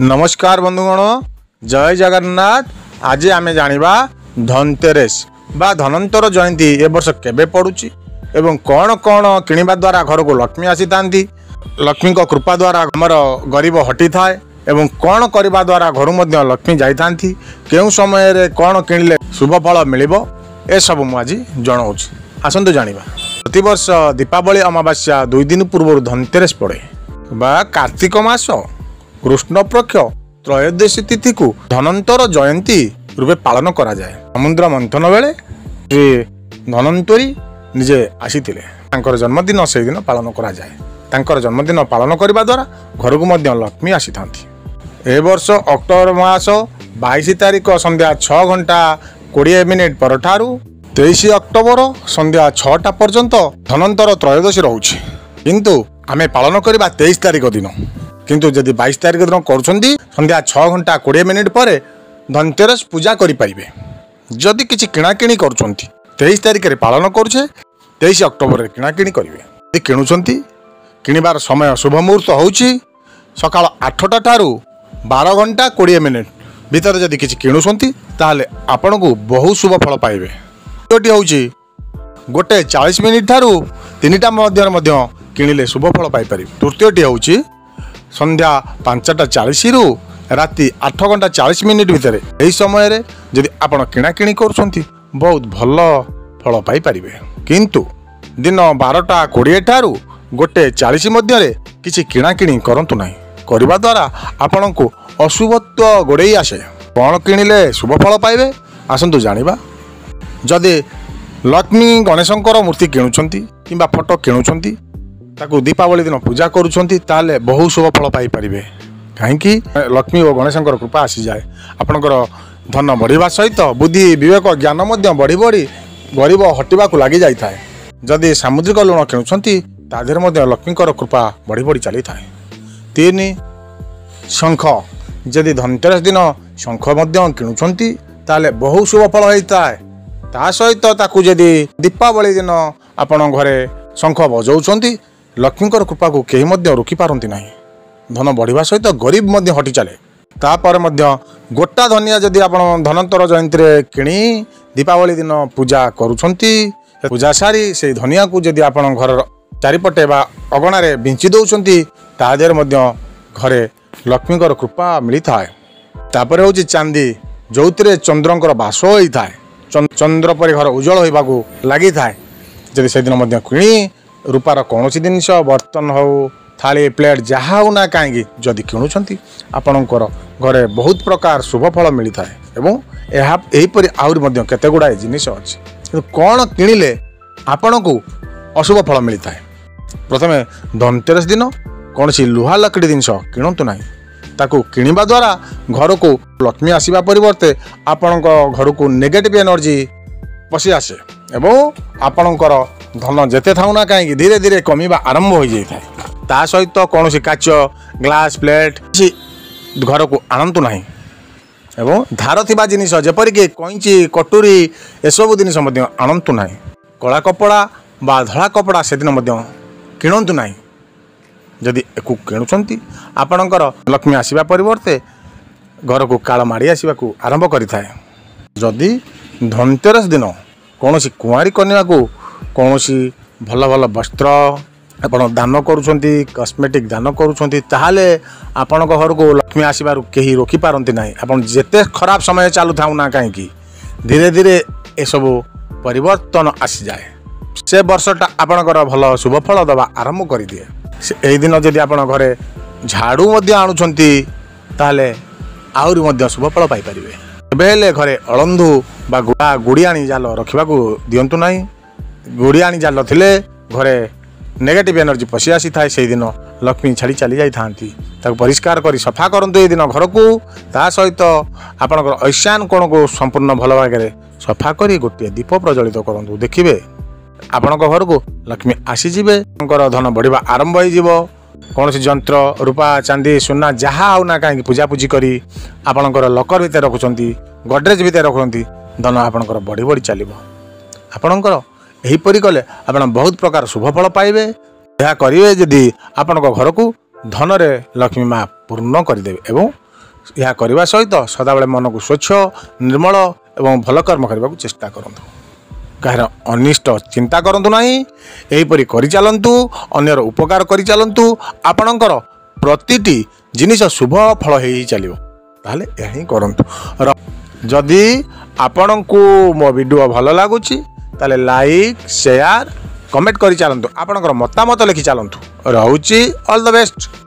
नमस्कार बंधुगण, जय जगन्नाथ। आज आम जाना धनतेरस बा धनंतर जयंती ए वर्ष केबे पड़ुची एवं कौन कौन किणवा द्वारा घर को लक्ष्मी आसी थांती, लक्ष्मी को कृपा द्वारा हमर गरीब हटी थाए एवं कौन करवा द्वारा घर मध्य लक्ष्मी जाई थांती, केउ समय रे कौन किणिले शुभ फल मिलिबो ए सब मु आज जणाउछु। आसंतु जानिबा। प्रतिवर्ष दीपावली अमावास्या 2 दिन पूर्व धनतेरस पड़े बा कार्तिक मास कृष्ण पक्ष त्रयोदशी तिथि को धनंतर जयंती रूपे पालन करा जाए। समुद्र मंथन बेले श्री धनंतरी निजे आसीथिले, तांकर जन्मदिन से दिन पालन करा जाए। तांकर जन्मदिन पालन करने द्वारा घर को मध्य लक्ष्मी आसी थांती। ए वर्ष अक्टोबर मास 22 तारीख संध्या 6:20 पर 23 अक्टोबर संध्या 6टा पर्यंत धनंतर त्रयोदशी रहूछि, किंतु आमे पालन करबा 23 तारीख दिन। किंतु जदि 22 तारीख दिन करुँगी संध्या 6:20 पर धनतेरस पूजा करें। जदि किसी किणाकिणी करुँच 23 तारीख में पालन करुचे, 23 अक्टोबर में किणाकिणी करेंगे। किणुंट किणवार समय शुभ मुहूर्त हो सका 8टा ठारू 12:20 भितर जदि किसी किणुंट ताहले आपण को बहुत शुभ फल पाइबे। योटी हूँ 1:40 ठारू 3टा मध्य किणिले शुभ फल पाइपर। तृतीयटी हूँ संध्या 5:40 रु राति 8:40 भितर, यही समय रे यदि आपण किणाकिणी करुँच बहुत भल फल पाइपर। किंतु दिन 12:20 ठारू 1:40 मध्य किसी किणाकिणी करतु ना, करवा द्वारा आपण को अशुभत्व गोड़े आसे। कौन किणिले शुभ फल पाइबे आसतु जानिबा। जदि लक्ष्मी गणेशंकर मूर्ति किणुंट किंबा फोटो किणुंट ताकू दीपावली दिन पूजा करुँच ताले बहुत शुभ फल पाइपर, कहीं लक्ष्मी और गणेशंकर कृपा आसी जाए। आपणकर धन बढ़िया सहित बुद्धि विवेक ज्ञान बढ़ी बढ़ी गरीब हटिबा को लगी जाए। जदि सामुद्रिक लुण किणुंच लक्ष्मीकर कृपा बढ़ी बढ़ी चली थाए। 3 शंख जदि धनतेरस दिन शंख किणुंट ताले बहुत शुभ फल होता है। ता सहित ताकू जदि दीपावली दिन आपण घरे शंख बजाउछंती लक्ष्मीकर कृपा को कहीं रोकी पारती ना, धन बढ़िया सहित गरीब हटी चले। तापर गोटा धनिया जदि आप धनंतर जयंती किणी दीपावली दिन पूजा करुँच, पूजा सारी से धनिया को जदि आप घर चारिपटे बा अगण विंची दौरान तादेह घरे लक्ष्मीकर कृपा मिलता है। तापर हूँ चांदी जो चंद्रकर बास होता है, चंद्र पर घर उज्जवल होगा लगी थाए। जदि से दिन किणी रूपार कौन जिनस बर्तन हो थाली प्लेट जहाँ हो ना कहीं जदि किणुंट आपणकर घरे बहुत प्रकार शुभ फल मिलता है। एवं यहपरी आहरी केत गुड़ाए जिनस अच्छे कौन किणिले आपण को अशुभ फल मिलता है। प्रथम धनतेरस दिन कौन सी लुहा लकड़ी जिनस किणतु ना, ताकू किणवा द्वारा घर को लक्ष्मी आसवा परिवर्ते आपण घर को नेगेटिव एनर्जी पशि आसे एवं आपणकर धन जेते थाउना कहीं धीरे धीरे कमीबा आरंभ हो जाए। ता सहित कौन काच ग्लास प्लेट घर को आणतु ना, एवं धार थिबा जिनिस जेपरिक कैंची कटोरी एसबू जिनिस आणतु ना। कला कपड़ा बा धला कपड़ा से दिन किणतु ना, जदि एकु किणुंट आपणकर लक्ष्मी आसवा परिवर्ते घर को काल माड़ी आसवा आरंभ कर। जदि धनतेरस दिन कौन कुआरी कन्या को कौन भल भल वस्त्र आप दान करुँच, कस्मेटिक दान करुँचे आपण घर को लक्ष्मी आसवर कहीं रोकी पारती ना। आप जिते खराब समय चालू था ना कहीं धीरे धीरे एसबू परिवर्तन आसी जाए। से वर्षटा आपणकर भल शुभ फल दवा आरंभ कर दिए। यही दिन जदि आप घरे झाड़ू आणुंटे आहरी शुभ फल पाइपर। बेले घरे अलंधु बा गुड़ा गुड़ियाणी जाल रखा दिंतु ना, गुड़ियाणी जाल थिले घरे नेगेटिव एनर्जी पशि आसी थाए। से दिन लक्ष्मी छाड़ी चली जाई थांती। ताको परिष्कार करी सफा करंतु ए दिन घर को। ता सहित आपणकर ईशान कोण को संपूर्ण भल भागे सफा करी गोटे दीप प्रज्वलित करंतु, देखिबे आपणकर घर को लक्ष्मी आसीजिबे, धन बढ़िया आरंभ हो। कौन सी जंत्र रूपा चांदी सुना जहाँ होना कहीं पूजापूजी कर आपणकर लकर भितर रखुंट, गडरेज भितर रखुंट, धन आपणकर बढ़ी बढ़ी चलो। आपणकर यहीपरी कले आप बहुत प्रकार शुभ फल पाइबे। यह करेंगे जदि आपण घर को धन लक्ष्मी माँ पूर्ण करदेवे एवं यह करने सहित सदाबले मन को स्वच्छ निर्मल और भल कर्म करने चेष्टा करूँ। कहार अनिष्ट चिंता करूँ ना, यहीपरी कर चलतु, अन्यर उपकार कर चलतु, आपणकर प्रतिटी जिनिष शुभ फल ही चलो। ताहले यही करूँ। जदि आपण को मो वीडियो भल लगुच ताले लाइक शेयर कमेंट कर चलतु, आपणकर मतामत लिखि चलतु। रोची ऑल द बेस्ट।